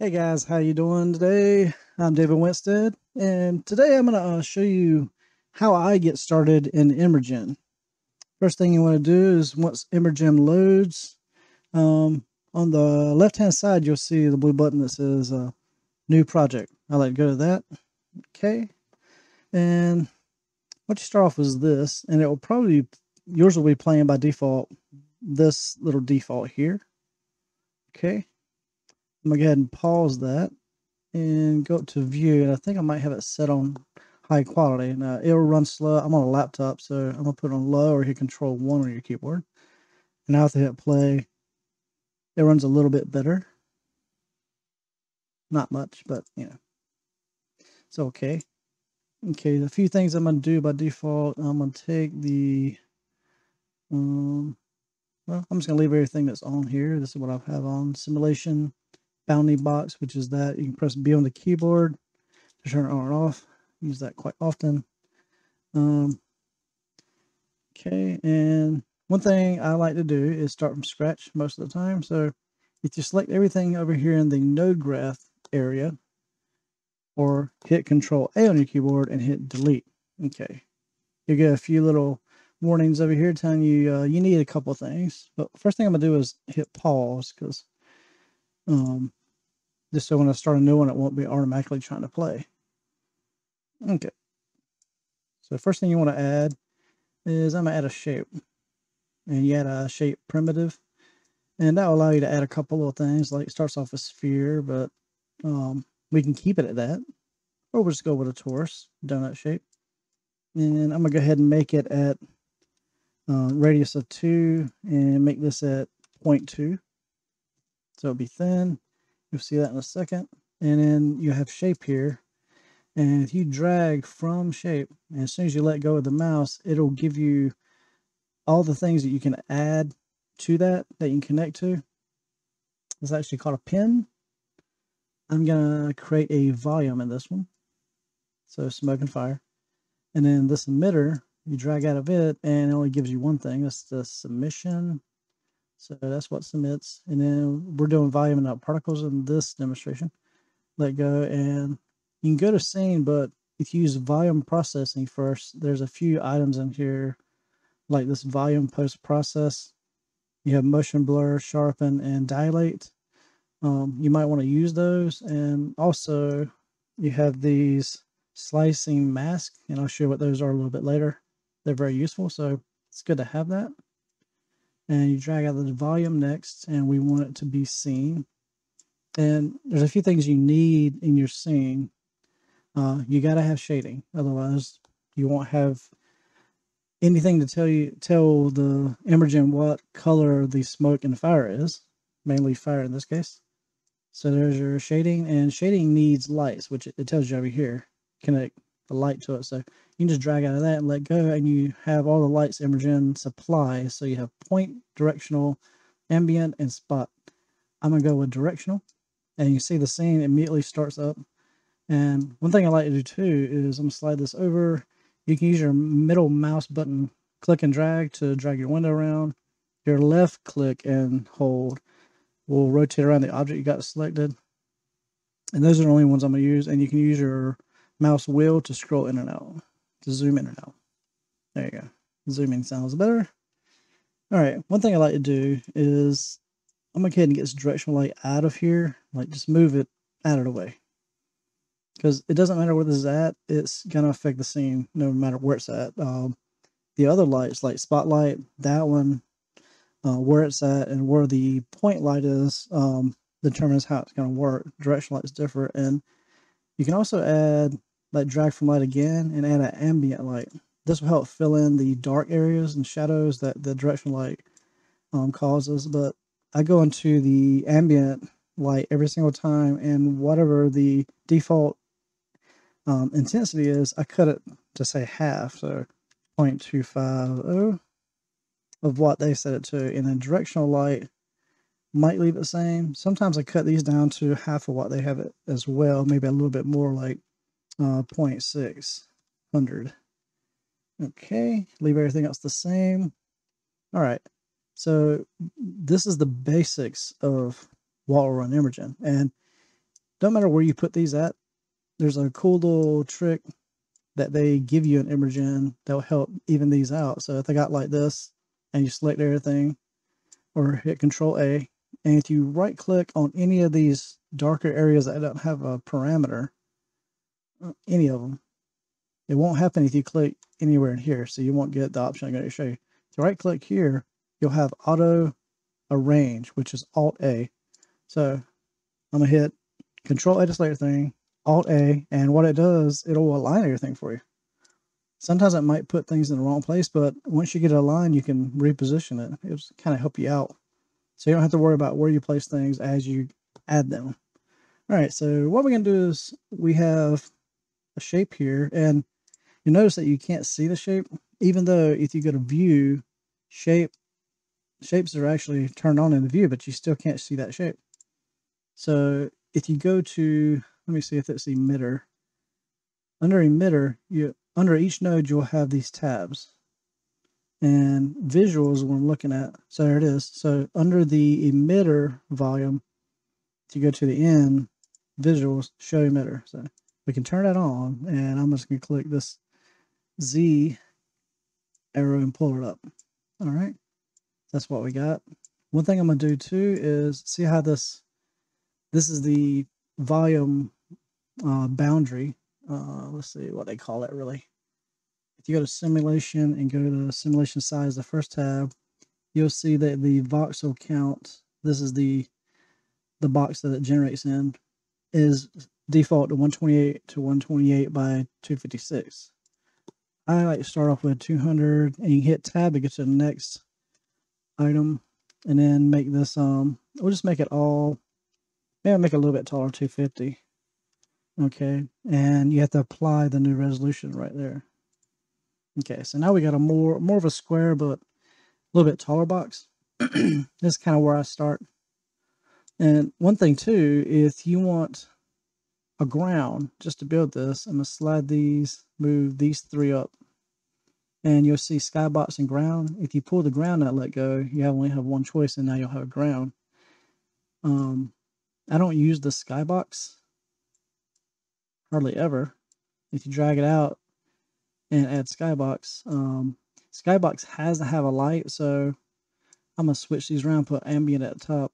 Hey guys, how you doing today? I'm David Winstead, and today I'm going to show you how I get started in EmberGen. First thing you want to do is once EmberGen loads, on the left-hand side you'll see the blue button that says New Project. I like to go to that. Okay, and what you start off with is this, and it will probably yours will be playing by default this little default here. Okay. I'm going to go ahead and pause that and go up to view, and I think I might have it set on high quality. Now it'll run slow. I'm on a laptop, so I'm going to put it on low or hit Control-1 on your keyboard. And now if I hit play, it runs a little bit better. Not much, but you know, it's okay. Okay, the few things I'm going to do by default, I'm going to take the, well, I'm just going to leave everything that's on here. This is what I have on simulation. Bounding box, which is that you can press B on the keyboard to turn it on and off. I use that quite often. Okay, and one thing I like to do is start from scratch most of the time. So if you select everything over here in the node graph area, or hit Control A on your keyboard and hit delete. Okay, you get a few little warnings over here telling you you need a couple things. But first thing I'm gonna do is hit pause, because just so when I start a new one, it won't be automatically trying to play. Okay. So first thing you want to add is I'm going to add a shape. And you add a shape primitive. And that will allow you to add a couple little things. Like it starts off a sphere, but we can keep it at that. Or we'll just go with a torus, donut shape. And I'm going to go ahead and make it at radius of 2 and make this at 0.2. So it'll be thin. You'll see that in a second. And then you have shape here. And if you drag from shape, and as soon as you let go of the mouse, it'll give you all the things that you can add to that you can connect to. It's actually called a pin. I'm going to create a volume in this one. So smoke and fire. And then this emitter, you drag out of it, and it only gives you one thing. That's the submission. So that's what submits. And then we're doing volume and not particles in this demonstration. Let go, and you can go to scene, but if you use volume processing first, there's a few items in here, like this volume post process. You have motion blur, sharpen, and dilate. You might want to use those. And also you have these slicing masks, and I'll show you what those are a little bit later. They're very useful, so it's good to have that. And you drag out the volume next, and we want it to be seen. And there's a few things you need in your scene. You got to have shading, otherwise you won't have anything to tell the EmberGen what color the smoke and fire is, mainly fire in this case. So there's your shading, and shading needs lights, which it tells you over here. Connect the light to it, so you can just drag out of that and let go, and you have all the lights EmberGen supplies. So you have point, directional, ambient, and spot. I'm gonna go with directional, and you see the scene immediately starts up. And one thing I like to do too is I'm gonna slide this over. You can use your middle mouse button, click and drag, to drag your window around. Your left click and hold will rotate around the object you got selected, and those are the only ones I'm gonna use. And you can use your mouse wheel to scroll in and out, to zoom in and out. There you go. Zooming sounds better. All right, one thing I like to do is I'm going to go ahead and get this directional light out of here. Like just move it out of the way, because it doesn't matter where this is at. It's going to affect the scene no matter where it's at. The other lights like spotlight, that one, where it's at and where the point light is determines how it's going to work. Directional light is different. And you can also add, like, drag from light again and add an ambient light. This will help fill in the dark areas and shadows that the directional light causes. But I go into the ambient light every single time, and whatever the default intensity is, I cut it to say half, so 0.250 of what they set it to. And then directional light might leave it the same. Sometimes I cut these down to half of what they have it as well, maybe a little bit more, like 0.600. Okay, leave everything else the same. All right, so this is the basics of wall run EmberGen, and Don't matter where you put these at, there's a cool little trick that they give you in EmberGen that'll help even these out. So if I got like this and you select everything or hit Control A, and if you right click on any of these darker areas that don't have a parameter, any of them, it won't happen if you click anywhere in here. So you won't get the option I'm going to show you. If you right click here, you'll have auto arrange, which is Alt A. So I'm going to hit Control A to select everything, Alt A, and what it does, it'll align everything for you. Sometimes it might put things in the wrong place, but once you get it aligned, you can reposition it. It'll kind of help you out. So you don't have to worry about where you place things as you add them. All right, so what we're going to do is we have a shape here, and you notice that you can't see the shape, even though if you go to view, shapes are actually turned on in the view, but you still can't see that shape. So if you go to, let me see if it's emitter. Under emitter, under each node, you'll have these tabs. And visual is what I'm looking at. So there it is. So under the emitter volume, if you go to the end, visuals, show emitter. So we can turn that on, and I'm just going to click this Z arrow and pull it up. All right. That's what we got. One thing I'm going to do too is see how this is the volume boundary. Let's see what they call it really. If you go to simulation and go to simulation size, the first tab, you'll see that the voxel count, this is the box that it generates in, is default to 128 to 128 by 256. I like to start off with 200, and you hit tab to get to the next item, and then make this, we'll just make it all, maybe make it a little bit taller, 250. Okay, and you have to apply the new resolution right there. Okay, so now we got a more of a square, but a little bit taller box. This is kind of where I start. And one thing too, if you want a ground just to build this, I'm gonna slide these, move these three up, and you'll see skybox and ground. If you pull the ground out, let go, you only have one choice, and now you'll have a ground. I don't use the skybox hardly ever. If you drag it out and add skybox, skybox has to have a light, so I'm gonna switch these around, put ambient at the top,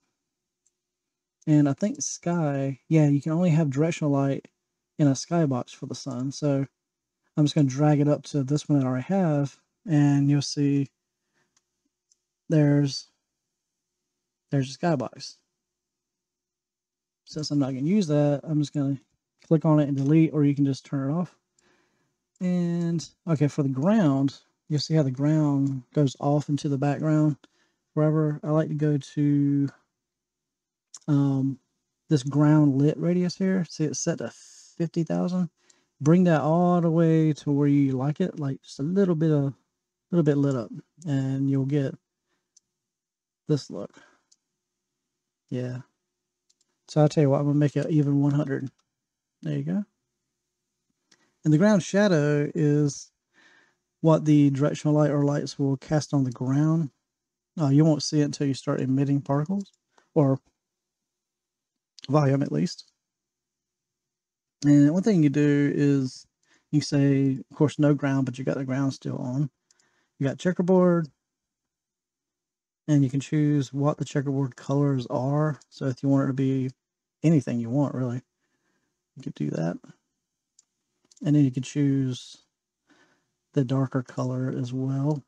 and I think sky, yeah, you can only have directional light in a skybox for the sun. So I'm just gonna drag it up to this one that I already have, and you'll see there's a skybox. Since I'm not gonna use that, I'm just gonna click on it and delete, or you can just turn it off. And okay, for the ground, you'll see how the ground goes off into the background wherever. I like to go to this ground lit radius here. See, it's set to 50,000. Bring that all the way to where you like it, like just a little bit lit up, and you'll get this look. Yeah. So I'll tell you what, I'm gonna make it even 100. There you go. And the ground shadow is what the directional light or lights will cast on the ground. You won't see it until you start emitting particles, or volume at least. And one thing you do is you say, of course, no ground, but you got the ground still on. You got checkerboard, and you can choose what the checkerboard colors are. So if you want it to be anything you want, really, you could do that. And then you can choose the darker color as well.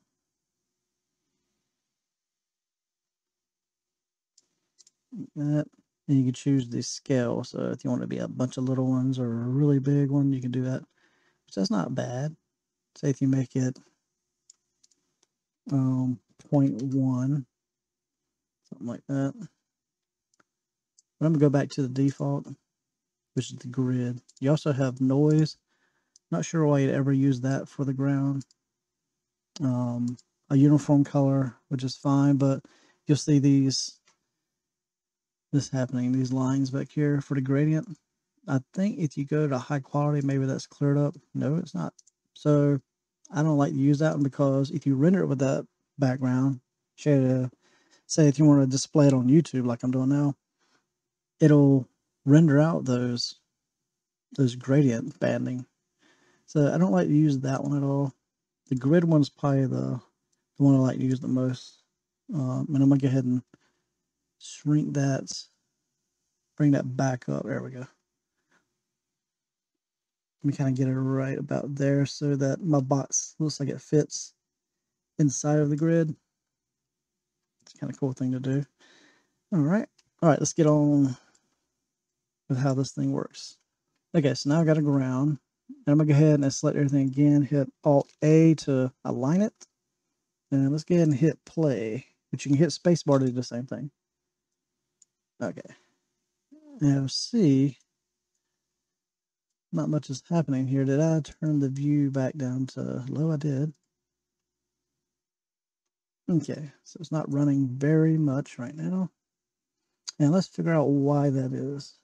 That. And you can choose the scale. So if you want to be a bunch of little ones or a really big one, you can do that. So that's not bad. Say if you make it 0.1, something like that. But I'm gonna go back to the default, which is the grid. You also have noise. Not sure why you'd ever use that for the ground. A uniform color, which is fine, but you'll see these, this happening, these lines back here for the gradient. I think if you go to high quality, maybe that's cleared up. No, it's not. So I don't like to use that one, because if you render it with that background, say if you want to display it on YouTube like I'm doing now, it'll render out those gradient banding. So I don't like to use that one at all. The grid one's probably the one I like to use the most. And I'm going to go ahead and shrink that, bring that back up. There we go. Let me kind of get it right about there so that my box looks like it fits inside of the grid. It's kind of a cool thing to do. All right, let's get on with how this thing works. Okay, so now I've got a ground. And I'm going to go ahead and select everything again, hit Alt-A to align it. And let's go ahead and hit play, but you can hit spacebar to do the same thing. Okay. Now see, not much is happening here. Did I turn the view back down to low? I did. Okay, so it's not running very much right now. Now let's figure out why that is.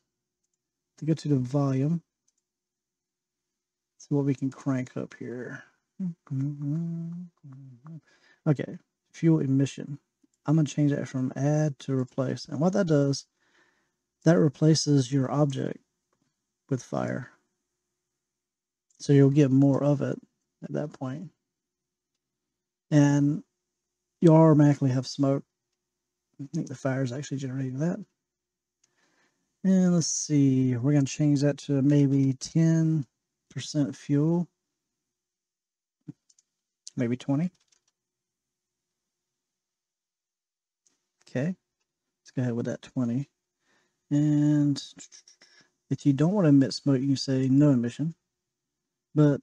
To go to the volume. See what we can crank up here. Okay, fuel emission. I'm going to change that from add to replace. And what that does, that replaces your object with fire. So you'll get more of it at that point. And you automatically have smoke. I think the fire is actually generating that. And let's see, we're going to change that to maybe 10% fuel. Maybe 20. Okay, let's go ahead with that 20. And if you don't want to emit smoke, you can say no emission. But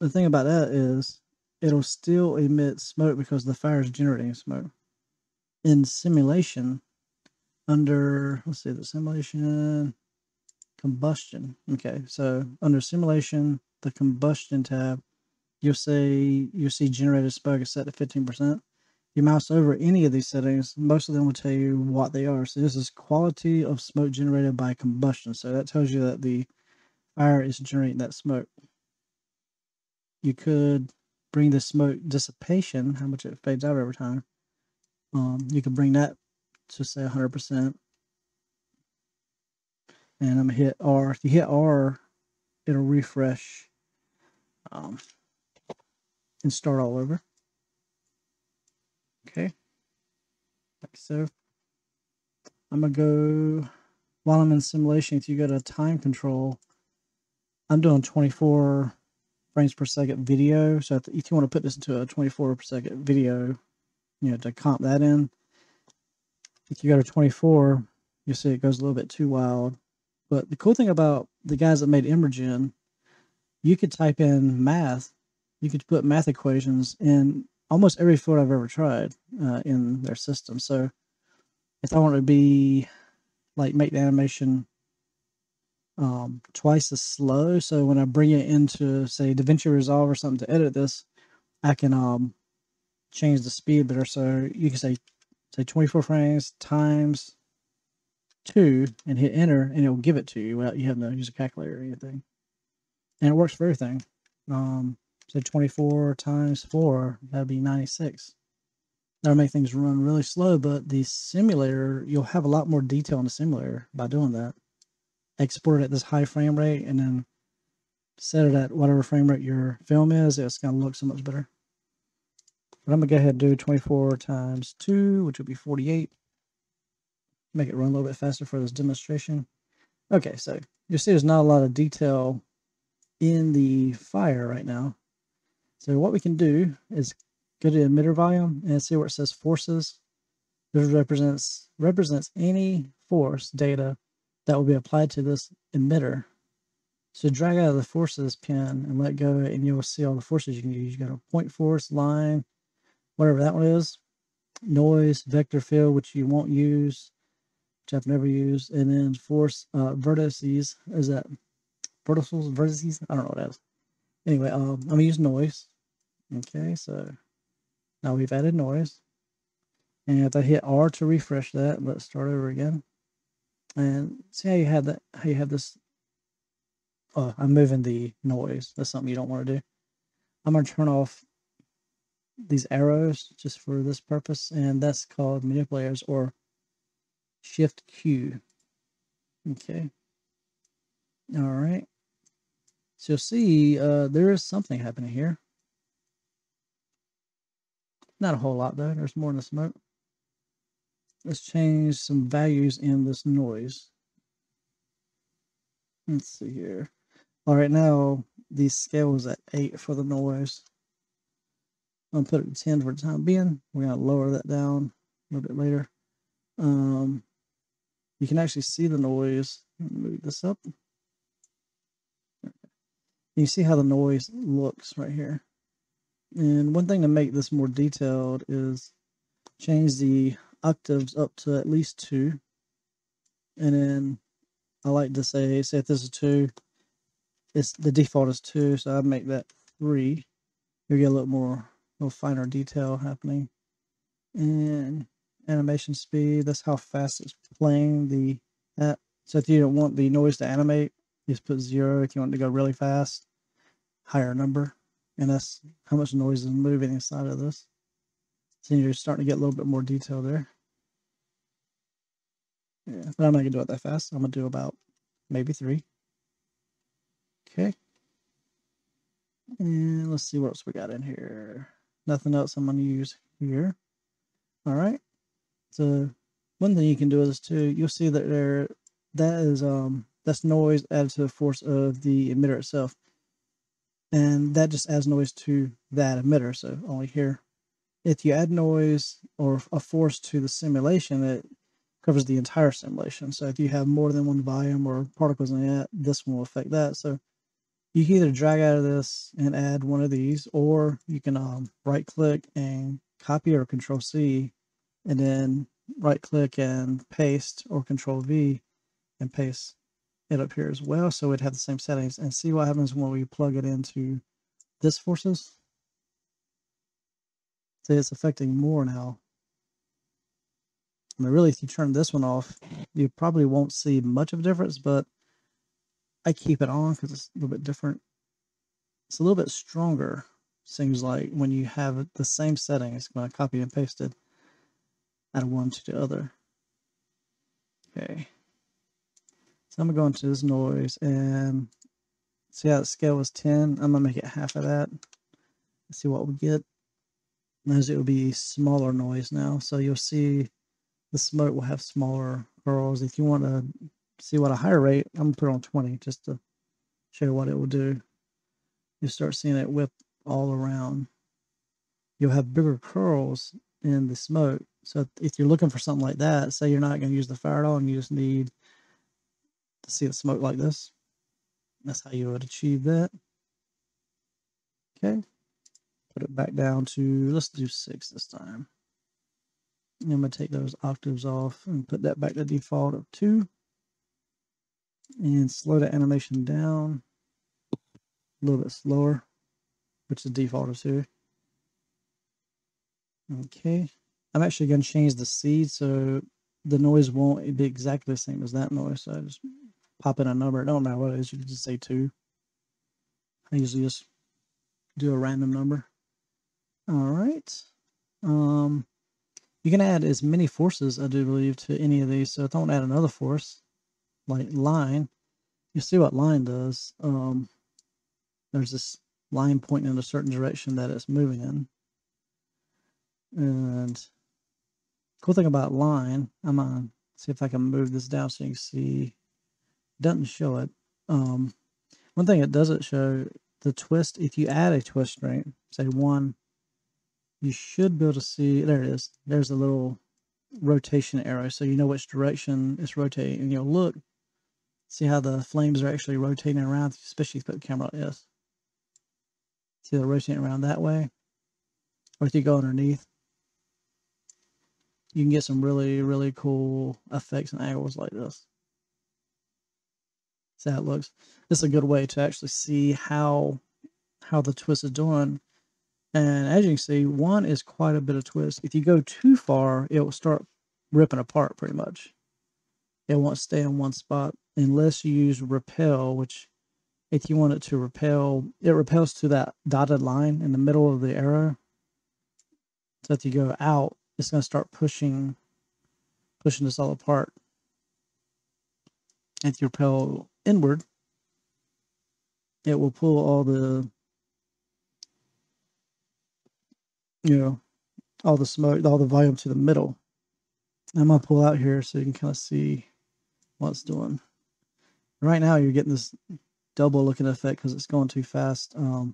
the thing about that is it'll still emit smoke because the fire is generating smoke. In simulation, under, let's see, the simulation combustion. Okay, so under simulation, the combustion tab, you'll see generated smoke is set to 15%. You mouse over any of these settings, most of them will tell you what they are. So this is quality of smoke generated by combustion. So that tells you that the fire is generating that smoke. You could bring the smoke dissipation, how much it fades out over time. You could bring that to say 100%. And I'm gonna hit R. If you hit R, it'll refresh. And start all over. Okay, like so. I'm gonna go, while I'm in simulation, if you go to time control, I'm doing 24 frames per second video. So if you want to put this into a 24 per second video, you know, to comp that in, if you go to 24, you'll see it goes a little bit too wild. But the cool thing about the guys that made EmberGen, you could type in math. You could put math equations in almost every field I've ever tried in their system. So if I want to be like make the animation twice as slow, so when I bring it into say DaVinci Resolve or something to edit this, I can change the speed better. So you can say 24 frames times 2 and hit enter, and it'll give it to you without you having to use a calculator or anything. And it works for everything. So 24 times 4, that'd be 96. That'll make things run really slow, but the simulator, you'll have a lot more detail in the simulator by doing that. Export it at this high frame rate and then set it at whatever frame rate your film is. It's going to look so much better. But I'm going to go ahead and do 24 times 2, which would be 48. Make it run a little bit faster for this demonstration. Okay, so you'll see there's not a lot of detail in the fire right now. So what we can do is go to emitter volume and see where it says forces. This represents any force data that will be applied to this emitter. So drag out of the forces pin and let go, and you'll see all the forces you can use. You got a point force, line, whatever that one is, noise, vector field, which you won't use, which I've never used, and then force vertices. Is that verticals, vertices? I don't know what that is. Anyway, I'm going to use noise. Okay, so now we've added noise. And if I hit R to refresh that, let's start over again. And see how you have that, how you have this. Oh, I'm moving the noise. That's something you don't want to do. I'm going to turn off these arrows just for this purpose. And that's called manipulators or Shift Q. Okay, All right. So you'll see there is something happening here. Not a whole lot though, there's more in the smoke. Let's change some values in this noise. Let's see here. All right, now the scale is at 8 for the noise. I'll put it at 10 for the time being. We're gonna lower that down a little bit later. You can actually see the noise. Move this up. You see how the noise looks right here. And one thing to make this more detailed is change the octaves up to at least 2. And then I like to say if this is 2, it's the default is 2, so I make that 3. You'll get a little more, little finer detail happening. And animation speed, that's how fast it's playing the app. So if you don't want the noise to animate, you just put 0. If you want it to go really fast, higher number. And that's how much noise is moving inside of this. So you're starting to get a little bit more detail there. Yeah, but I'm not gonna do it that fast. I'm gonna do about maybe 3. Okay. And let's see what else we got in here. Nothing else I'm gonna use here. All right. So one thing you can do is too, you'll see that that's noise added to the force of the emitter itself. And that just adds noise to that emitter. So only here, if you add noise or a force to the simulation, it covers the entire simulation. So if you have more than one volume or particles in it, this one will affect that. So you can either drag out of this and add one of these, or you can right click and copy or control C, and then right click and paste, or control V and paste it up here as well, so it'd have the same settings. And see what happens when we plug it into this forces. See, it's affecting more now. I mean, really, if you turn this one off, you probably won't see much of a difference, but I keep it on because it's a little bit different. It's a little bit stronger, seems like, when you have the same settings. When I copy and paste it out of one to the other. Okay. So I'm gonna go into this noise and see how the scale was 10. I'm gonna make it half of that. Let's see what we get. Notice it will be smaller noise now. So you'll see the smoke will have smaller curls. If you want to see what a higher rate, I'm gonna put it on 20 just to show you what it will do. You start seeing it whip all around. You'll have bigger curls in the smoke. So if you're looking for something like that, say you're not gonna use the fire at all and you just need to see the smoke like this, that's how you would achieve that. Okay, put it back down to, let's do 6 this time. And I'm gonna take those octaves off and put that back to default of 2, and slow the animation down a little bit slower, which the default is 2. Okay, I'm actually gonna change the seed so the noise won't be exactly the same as that noise. So I just pop in a number. It don't matter what it is. You can just say 2. I usually just do a random number. All right. You can add as many forces, I do believe, to any of these. So don't add another force, like line. You see what line does. There's this line pointing in a certain direction that it's moving in. And cool thing about line, I'm gonna see if I can move this down so you can see. It doesn't show it. One thing it doesn't show, the twist. If you add a twist string, say 1, you should be able to see, there it is. There's a little rotation arrow, so you know which direction it's rotating. And you'll look, see how the flames are actually rotating around, especially if you put the camera like this. See, they're rotating around that way. Or if you go underneath, you can get some really, really cool effects and angles like this. See how it looks. This is a good way to actually see how the twist is doing. And as you can see, 1 is quite a bit of twist. If you go too far, it will start ripping apart pretty much. It won't stay in one spot unless you use repel, which if you want it to repel, it repels to that dotted line in the middle of the arrow. So if you go out, it's going to start pushing this all apart. If you repel inward, it will pull all the, you know, all the smoke, all the volume to the middle. I'm gonna pull out here so you can kind of see what it's doing. Right now you're getting this double looking effect because it's going too fast and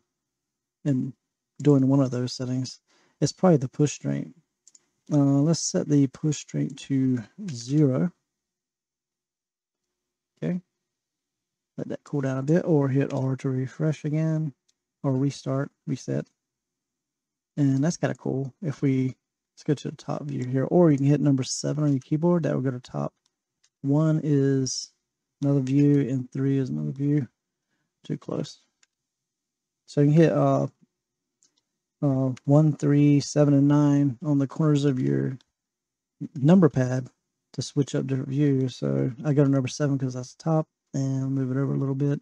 doing one of those settings. It's probably the push strength. Let's set the push strength to 0. Okay, let that cool down a bit, or hit R to refresh again, or restart, reset. And that's kind of cool. If we, let's go to the top view here, or you can hit number 7 on your keyboard, that will go to top. 1 is another view, and 3 is another view. Too close. So you can hit 1, 3, 7, and 9 on the corners of your number pad to switch up different views. So I go to number 7 because that's the top, and move it over a little bit.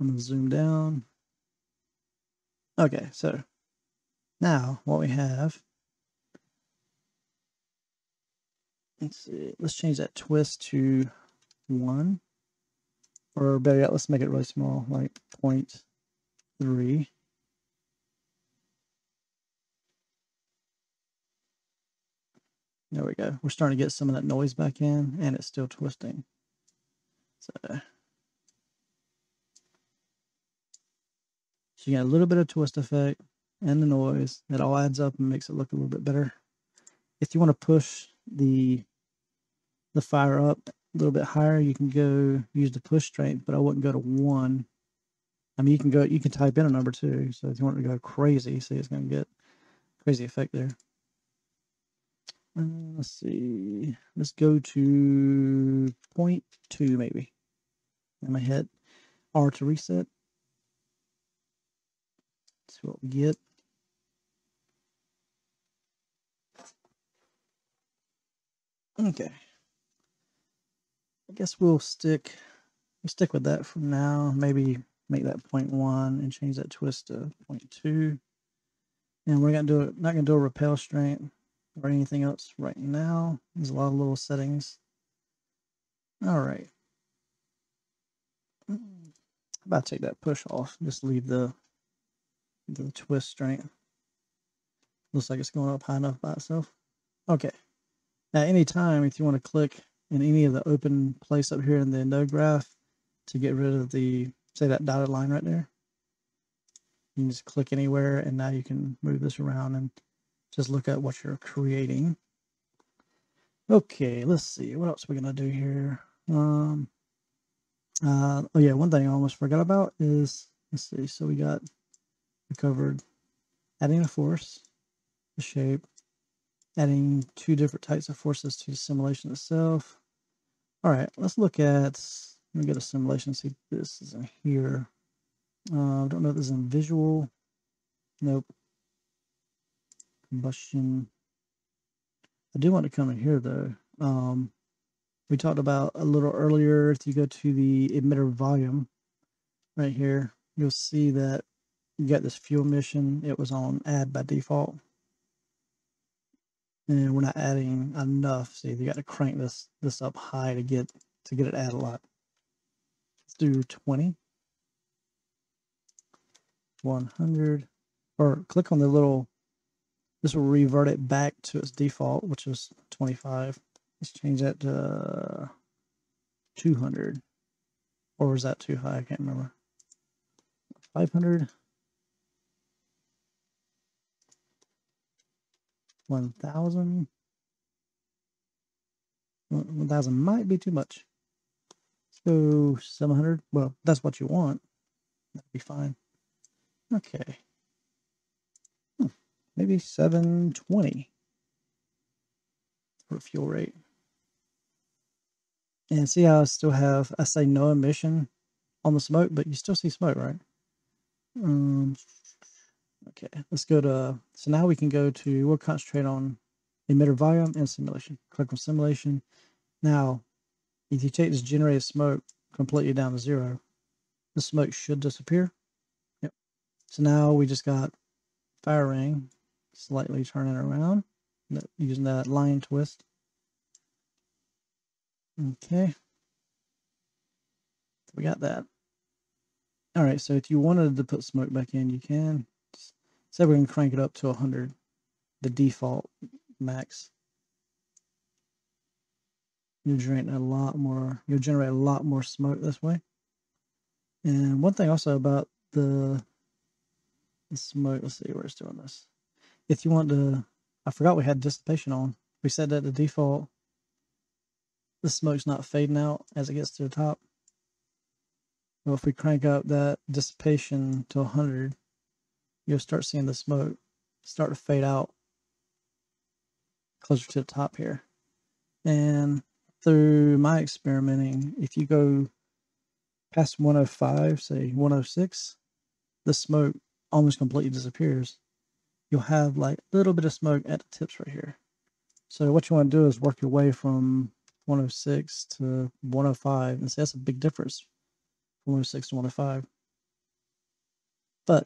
I'm going to zoom down. Okay, so now what we have, let's see, let's change that twist to 1, or better yet, let's make it really small, like 0.3. There we go. We're starting to get some of that noise back in, and it's still twisting. So you got a little bit of twist effect and the noise. It all adds up and makes it look a little bit better. If you want to push the fire up a little bit higher, you can go use the push strength, but I wouldn't go to 1. I mean, you can type in a number too. So if you want to go crazy, see, it's going to get crazy effect there. Let's see. Let's go to 0.2 maybe. I'm gonna hit R to reset. Let's see what we get. Okay. I guess we'll stick with that for now. Maybe make that 0.1 and change that twist to 0.2. And we're not gonna do a rappel strength or anything else right now. There's a lot of little settings. All right. I'm about to take that push off. Just leave the twist strength. Looks like it's going up high enough by itself. Okay. Now, any time if you want to click in any of the open place up here in the node graph to get rid of the, say, that dotted line right there, you can just click anywhere, and now you can move this around and just look at what you're creating. Okay, let's see. What else are we gonna do here? Oh yeah, one thing I almost forgot about is, let's see, so we covered adding a force, the shape, adding 2 different types of forces to the simulation itself. All right, let's look at, let me get a simulation, see if this is in here. I don't know if this is in visual, nope. Combustion. I do want to come in here though. We talked about a little earlier, if you go to the emitter volume right here, you'll see that you got this fuel emission. It was on add by default, and we're not adding enough. See, you got to crank this up high to get it add a lot. Let's do 20, 100, or click on the little. This will revert it back to its default, which is 25. Let's change that to 200. Or was that too high? I can't remember. 500. 1,000. 1,000 might be too much. So 700. Well, that's what you want. That'd be fine. Okay. Maybe 720 for fuel rate. And see how I still have, I say no emission on the smoke, but you still see smoke, right? Okay, let's go to, so now we can go to, we'll concentrate on emitter volume and simulation. Click on simulation. Now, if you take this generated smoke completely down to 0, the smoke should disappear. Yep. So now we just got fire ring. Slightly turn it around, using that line twist. Okay, so we got that. All right, so if you wanted to put smoke back in, you can. So we can crank it up to 100, the default max. You'll generate a lot more smoke this way. And one thing also about the smoke, let's see where it's doing this. If you want to, I forgot we had dissipation on. We set that to default. The smoke's not fading out as it gets to the top. Well, if we crank up that dissipation to 100, you'll start seeing the smoke start to fade out closer to the top here. And through my experimenting, if you go past 105, say 106, the smoke almost completely disappears. You'll have like a little bit of smoke at the tips right here. So what you want to do is work your way from 106 to 105, and see, that's a big difference. 106 to 105. But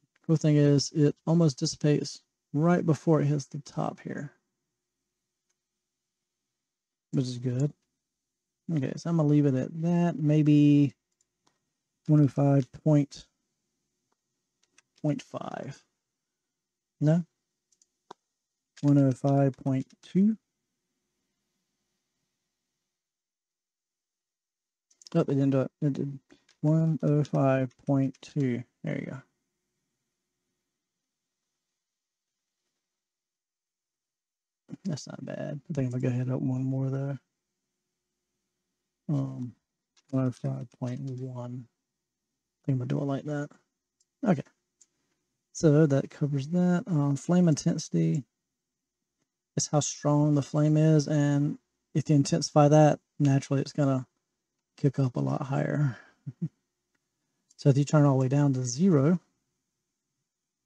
the cool thing is it almost dissipates right before it hits the top here, which is good. Okay, so I'm gonna leave it at that. Maybe 105.5. No. 105.2. Oh, it didn't do it. It did 105.2. There you go. That's not bad. I think I'm gonna go ahead and open one more though. 105.1. I think I'm gonna do it like that. Okay. So that covers that. Flame intensity is how strong the flame is, and if you intensify that, naturally it's gonna kick up a lot higher. So if you turn it all the way down to 0,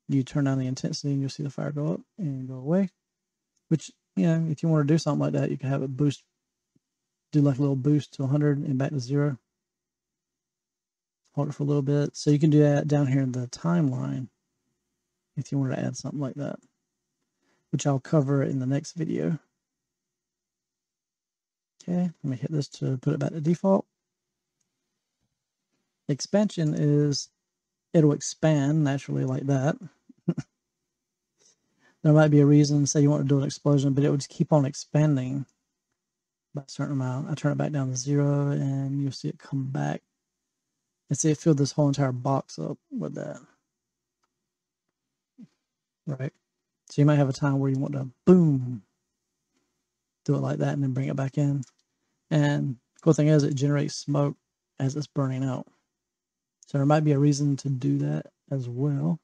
you turn down the intensity and you'll see the fire go up and go away. Which, you know, if you want to do something like that, you can have it boost, do like a little boost to 100 and back to 0. Hold it for a little bit. So you can do that down here in the timeline if you wanted to add something like that, which I'll cover in the next video. Okay, let me hit this to put it back to default. Expansion is, it'll expand naturally like that. There might be a reason, say you want to do an explosion, but it would just keep on expanding by a certain amount. I turn it back down to 0 and you'll see it come back. And see, it filled this whole entire box up with that. Right? So you might have a time where you want to boom, do it like that and then bring it back in. And the cool thing is it generates smoke as it's burning out. So there might be a reason to do that as well.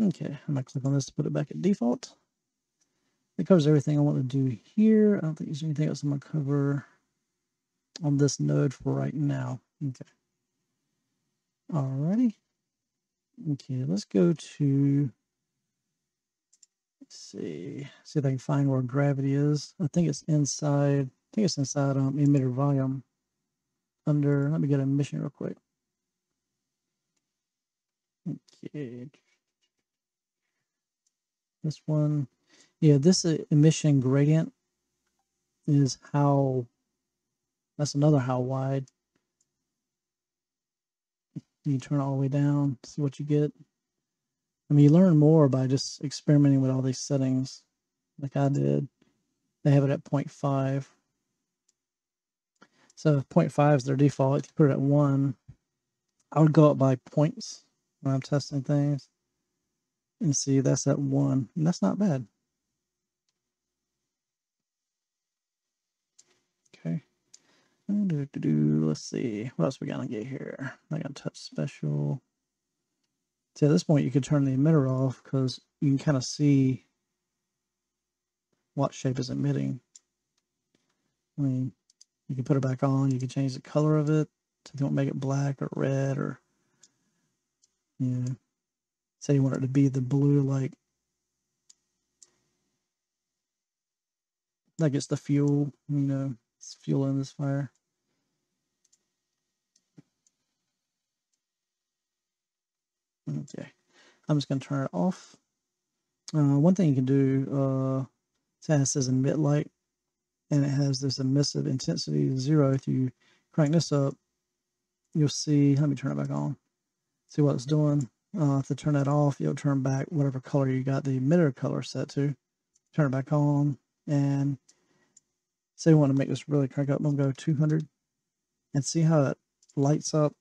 Okay, I'm going to click on this to put it back at default. It covers everything I want to do here. I don't think there's anything else I'm going to cover on this node for right now. Okay. Alrighty. Okay, let's go to, let's see if I can find where gravity is. I think it's inside emitter volume. Under, let me get emission real quick. Okay. This one, yeah, this emission gradient is how, that's another how wide. You turn it all the way down, see what you get. I mean, you learn more by just experimenting with all these settings like I did. They have it at 0.5. So if 0.5 is their default, if you put it at 1, I would go up by points when I'm testing things. And see, that's at 1, and that's not bad. Okay, let's see what else we gotta get here. I gotta touch special. So at this point, you could turn the emitter off because you can kind of see what shape is emitting. I mean, you can put it back on. You can change the color of it so you don't make it black or red or, you know. Say you want it to be the blue, like it's the fuel, you know, it's fuel in this fire. Okay, I'm just going to turn it off. One thing you can do, it says emit light. and it has this emissive intensity of 0. If you crank this up, you'll see, let me turn it back on, see what it's doing. To turn that off, you'll turn back whatever color you got the emitter color set to. Turn it back on, and say we want to make this really crank up. I'm going to go 200 and see how it lights up.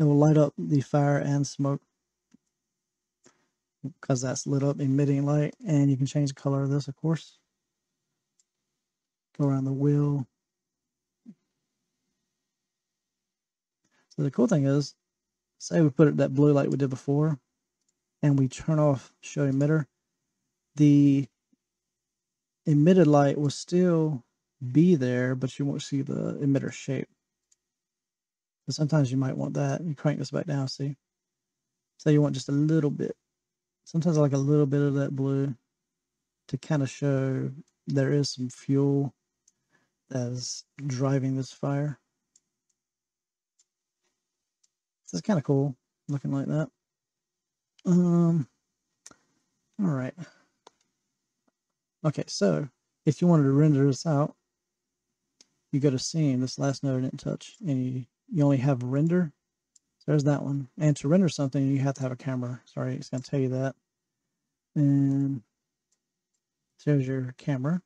It will light up the fire and smoke because that's lit up, emitting light. And you can change the color of this, of course. Go around the wheel. So the cool thing is, say we put it that blue light we did before, and we turn off show emitter, the emitted light will still be there, but you won't see the emitter shape. But sometimes you might want that. You crank this back down, see? So you want just a little bit. Sometimes I like a little bit of that blue to kind of show there is some fuel that is driving this fire. So it's kind of cool looking like that. All right. Okay, so if you wanted to render this out, you go to scene, this last node didn't touch, and you only have render. So there's that one. And to render something, you have to have a camera. Sorry, it's going to tell you that. And there's your camera.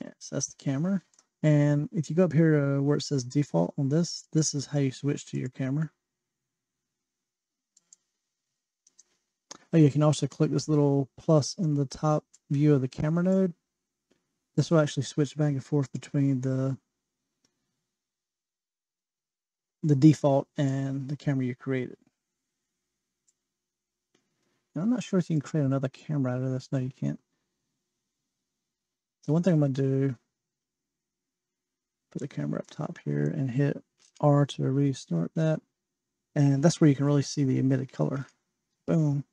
Yes, that's the camera. And if you go up here where it says default on this, this is how you switch to your camera. Oh, you can also click this little plus in the top view of the camera node. This will actually switch back and forth between the default and the camera you created. Now, I'm not sure if you can create another camera out of this. No, you can't. So one thing I'm going to do, put the camera up top here and hit R to restart that. And that's where you can really see the emitted color. Boom.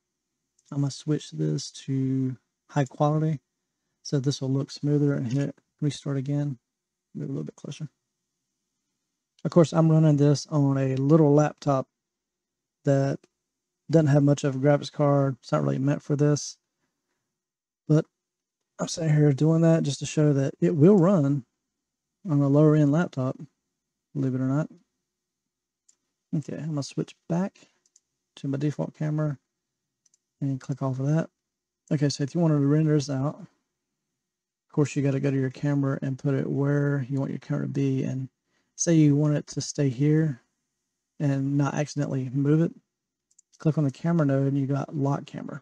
I'm going to switch this to high quality. So this will look smoother, and hit restart again. Move a little bit closer. Of course, I'm running this on a little laptop that doesn't have much of a graphics card. It's not really meant for this. But I'm sitting here doing that just to show that it will run on a lower end laptop, believe it or not. Okay, I'm going to switch back to my default camera and click off of that. Okay, so if you wanted to render this out, of course, you got to go to your camera and put it where you want your camera to be. And say you want it to stay here and not accidentally move it, click on the camera node and you got lock camera.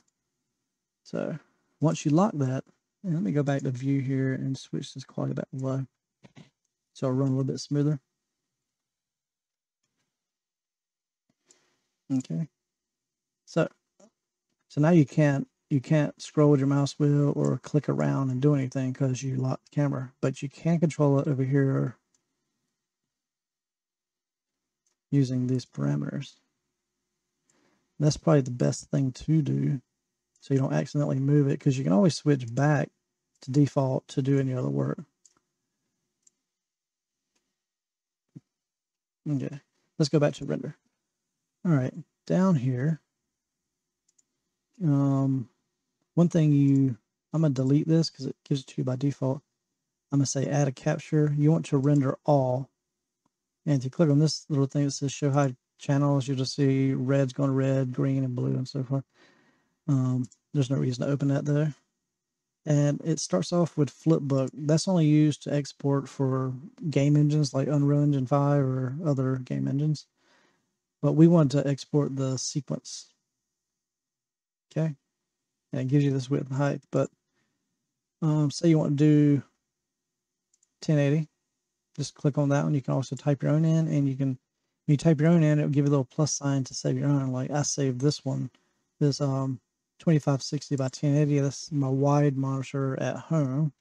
So once you lock that, and let me go back to view here and switch this quality back low, so it'll run a little bit smoother. Okay. So now you can't scroll with your mouse wheel or click around and do anything because you locked the camera, but you can control it over here using these parameters. And that's probably the best thing to do, so you don't accidentally move it, because you can always switch back to default to do any other work. Okay, let's go back to render. All right, down here, one thing I'm going to delete this because it gives it to you by default. I'm going to say add a capture. You want to render all. And if you click on this little thing that says show hide channels, you'll just see red's going to red, green, and blue, and so forth. There's no reason to open that though. And it starts off with Flipbook. That's only used to export for game engines like Unreal Engine 5 or other game engines. But we want to export the sequence. Okay. And it gives you this width and height. But say you want to do 1080. Just click on that one. You can also type your own in. And you can, when you type your own in, it'll give you a little plus sign to save your own. Like I saved this one. This 2560 by 1080, that's my wide monitor at home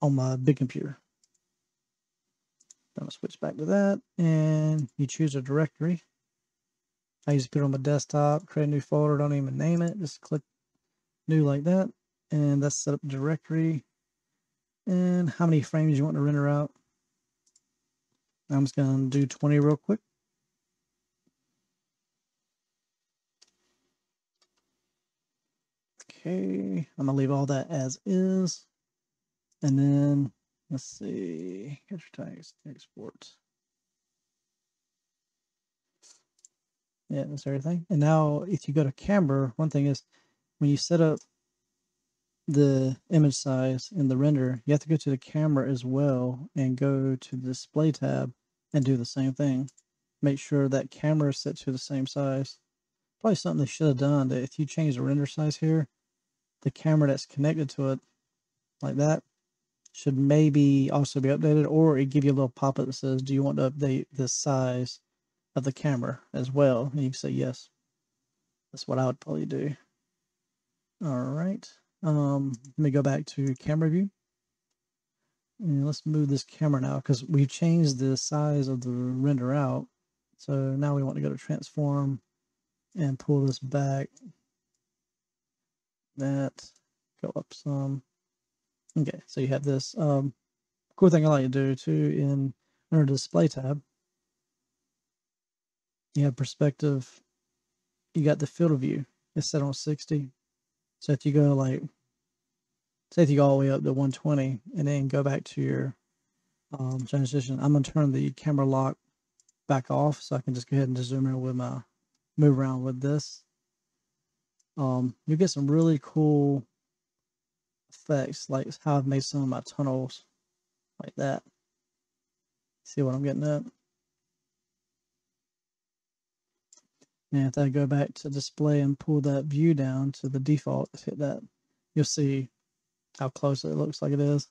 on my big computer. I'm going to switch back to that, and you choose a directory. I usually put it on my desktop, create a new folder, don't even name it, just click new like that, and that's set up directory. And how many frames you want to render out? I'm just going to do 20 real quick. Okay, I'm gonna leave all that as is. And then let's see, hashtags, export. Yeah, that's everything. And now if you go to Camber, one thing is when you set up the image size in the render, you have to go to the camera as well and go to the display tab and do the same thing. Make sure that camera is set to the same size. Probably something they should have done, that if you change the render size here, the camera that's connected to it like that should maybe also be updated, or it give you a little pop-up that says, do you want to update the size of the camera as well? And you can say yes. That's what I would probably do. All right. Let me go back to camera view. And let's move this camera now, because we changed the size of the render out. So now we want to go to transform and pull this back. That, go up some. Okay, so you have this. Cool thing I like to do too, in under the display tab, you have perspective. You got the field of view. It's set on 60. So if you go like, say if you go all the way up to 120 and then go back to your transition, I'm going to turn the camera lock back off so I can just go ahead and just zoom in with my, move around with this. You get some really cool effects, like how I've made some of my tunnels like that. See what I'm getting at? And if I go back to display and pull that view down to the default, hit that, you'll see how close it looks like it is.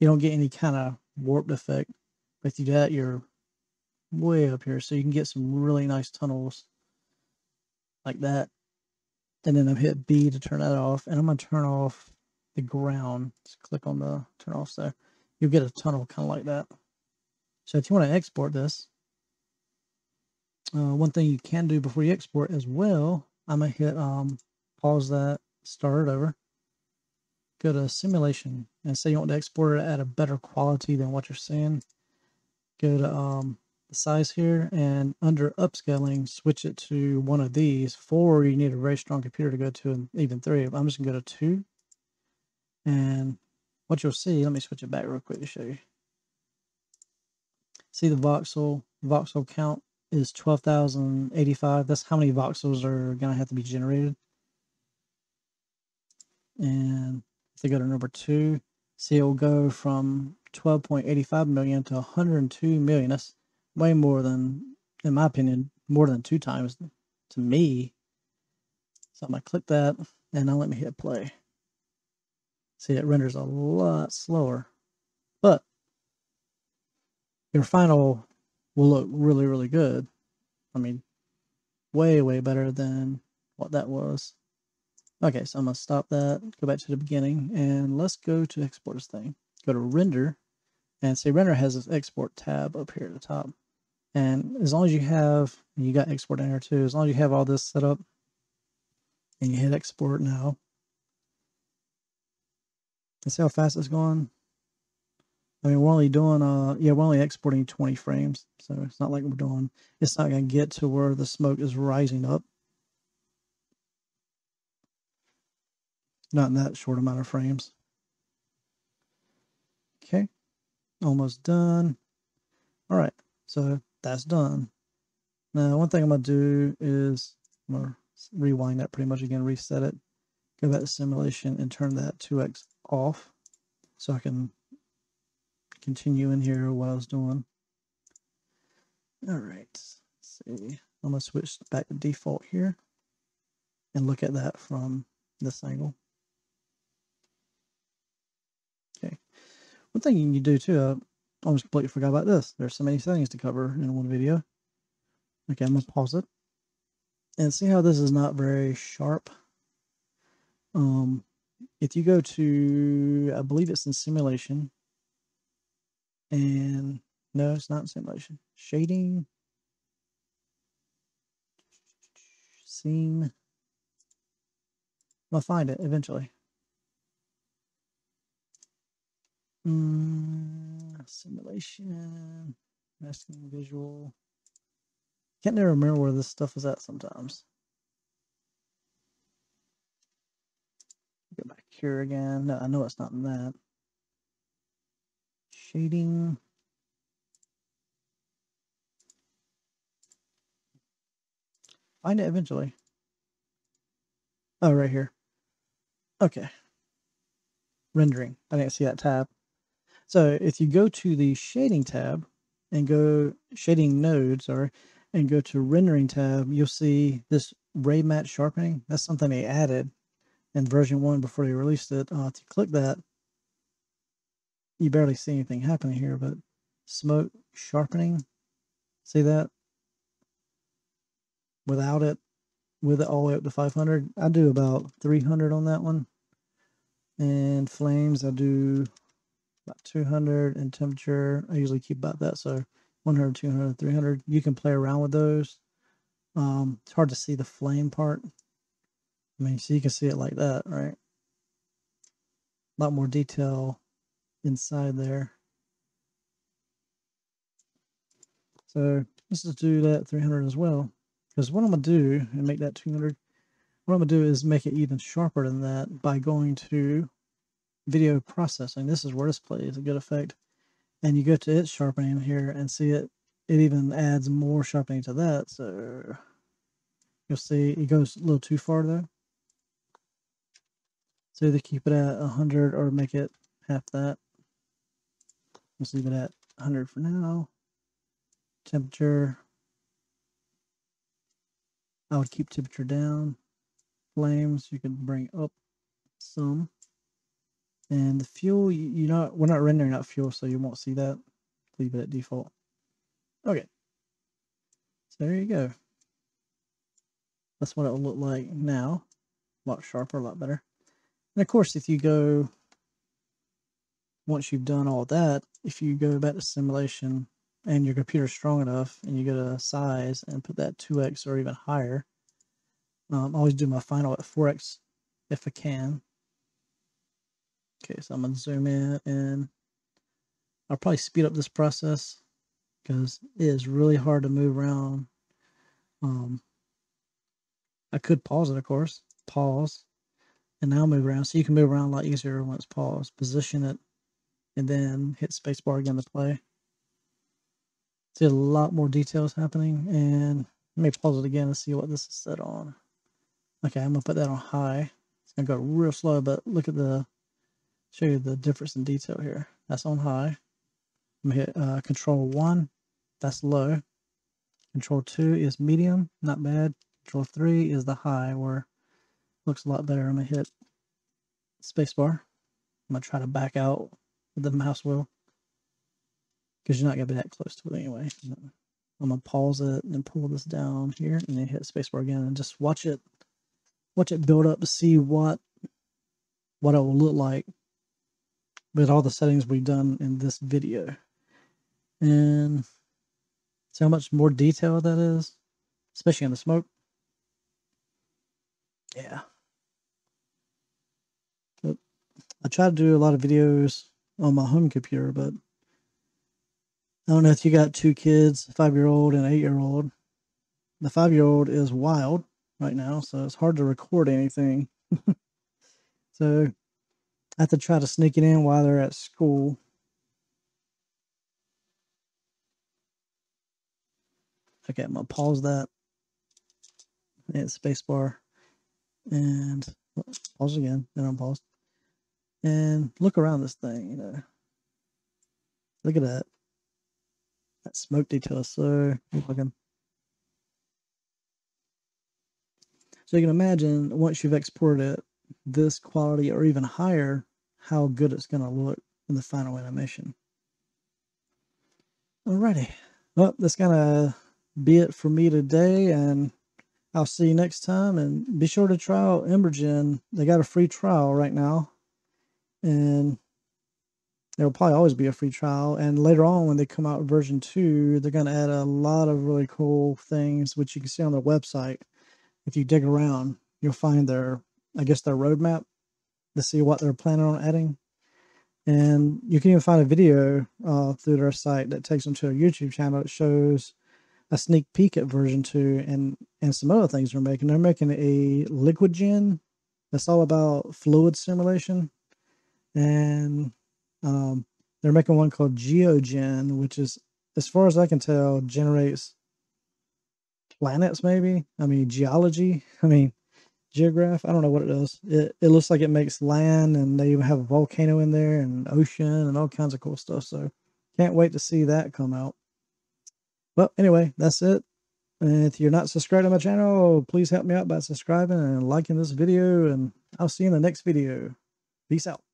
You don't get any kind of warped effect, but if you do that, you're way up here. So you can get some really nice tunnels like that. And then I've hit B to turn that off, and I'm going to turn off the ground. Just click on the turn off there. You'll get a tunnel kind of like that. So if you want to export this, one thing you can do before you export as well, I'm going to hit pause that, start it over, go to simulation, and say you want to export it at a better quality than what you're seeing. Go to the size here, and under upscaling, switch it to one of these. 4, you need a very strong computer to go to, and even 3. I'm just going to go to 2. And what you'll see, let me switch it back real quick to show you. See the voxel count is 12,085. That's how many voxels are going to have to be generated. And if they go to number 2, see it will go from 12.85 million to 102 million. That's way more than, in my opinion, more than 2 times to me. So I'm going to click that, and now let me hit play. See, it renders a lot slower, but your final will look really, really good. I mean, way, way better than what that was. Okay, so I'm gonna stop that, go back to the beginning, and let's go to export this thing. Go to render, and see render has this export tab up here at the top. And as long as you have, and you got export in here too, as long as you have all this set up and you hit export now, and see how fast it's going. I mean, we're only doing, yeah, we're only exporting 20 frames. So it's not like we're doing, it's not going to get to where the smoke is rising up. Not in that short amount of frames. Okay. Almost done. All right. So that's done. Now, one thing I'm going to do is I'm going to rewind that pretty much again, reset it, go back to simulation and turn that 2X off so I can continue in here what I was doing. All right, let's see. I'm gonna switch back to default here and look at that from this angle. Okay, one thing you can do too, I almost completely forgot about this. There's so many things to cover in one video. Okay, I'm gonna pause it and see how this is not very sharp. If you go to, I believe it's in simulation, and no, it's not in simulation. Shading, scene. I'll find it eventually. Simulation, masking visual. Can't never remember where this stuff is at sometimes. Go back here again. No, I know it's not in that. Shading. Find it eventually. Oh, right here. Okay. Rendering. I didn't see that tab. So if you go to the shading tab and go shading node, sorry, and go to rendering tab, you'll see this ray match sharpening. That's something they added in version 1 before they released it. If you click that, you barely see anything happening here, but smoke sharpening. See that? Without it, with it all the way up to 500. I do about 300 on that one. And flames, I do about 200. And temperature, I usually keep about that. So 100, 200, 300. You can play around with those. It's hard to see the flame part. I mean, so you can see it like that, right? A lot more detail inside there. So let's just do that 300 as well. Because what I'm going to do, and make that 200, what I'm going to do is make it even sharper than that by going to video processing. This is where this plays a good effect. And you go to its sharpening here and see it. It even adds more sharpening to that. So you'll see it goes a little too far though. So either keep it at 100 or make it half that. Let's leave it at 100 for now. Temperature. I would keep temperature down. Flames, you can bring up some. And the fuel, we're not rendering out fuel, so you won't see that. Leave it at default. Okay. So there you go. That's what it will look like now. A lot sharper, a lot better. And of course, if you go, once you've done all that, if you go back to simulation, and your computer's strong enough, and you go to size and put that 2x or even higher. I always do my final at 4x if I can. Okay, so I'm going to zoom in, and I'll probably speed up this process because it is really hard to move around. I could pause it, of course, pause, and now move around. So you can move around a lot easier once paused. Position it, and then hit spacebar again to play. See a lot more details happening, and let me pause it again and see what this is set on. Okay, I'm gonna put that on high. It's gonna go real slow, but look at the, show you the difference in detail here. That's on high. I'm gonna hit Control 1, that's low. Control 2 is medium, not bad. Control 3 is the high, where it looks a lot better. I'm gonna hit spacebar. I'm gonna try to back out with the mouse wheel, because you're not going to be that close to it anyway. I'm going to pause it and pull this down here and then hit spacebar again and just watch it build up to see what it will look like with all the settings we've done in this video. And see how much more detail that is, especially in the smoke. Yeah. But I try to do a lot of videos on my home computer, but I don't know if you got two kids, a 5-year-old and an 8-year-old. The 5-year-old is wild right now, so it's hard to record anything. So I have to try to sneak it in while they're at school. Okay, I'm going to pause that. Hit spacebar. And pause again, then unpause. And look around this thing, you know. Look at that. That smoke detail is so looking. So you can imagine once you've exported it, this quality or even higher, how good it's going to look in the final animation. Alrighty. Well, that's going to be it for me today, and I'll see you next time. And be sure to try out EmberGen. They got a free trial right now, and there will probably always be a free trial, and later on when they come out with version 2, they're going to add a lot of really cool things, which you can see on their website. If you dig around, you'll find their, I guess, their roadmap to see what they're planning on adding. And you can even find a video through their site that takes them to their YouTube channel that shows a sneak peek at version 2 and some other things they're making. They're making a liquid gin that's all about fluid simulation. And they're making one called GeoGen, which is, as far as I can tell, generates planets, maybe. I mean, geology. I mean, geograph. I don't know what it does. It looks like it makes land, and they even have a volcano in there and ocean and all kinds of cool stuff. So can't wait to see that come out. Well, anyway, that's it. And if you're not subscribed to my channel, please help me out by subscribing and liking this video. And I'll see you in the next video. Peace out.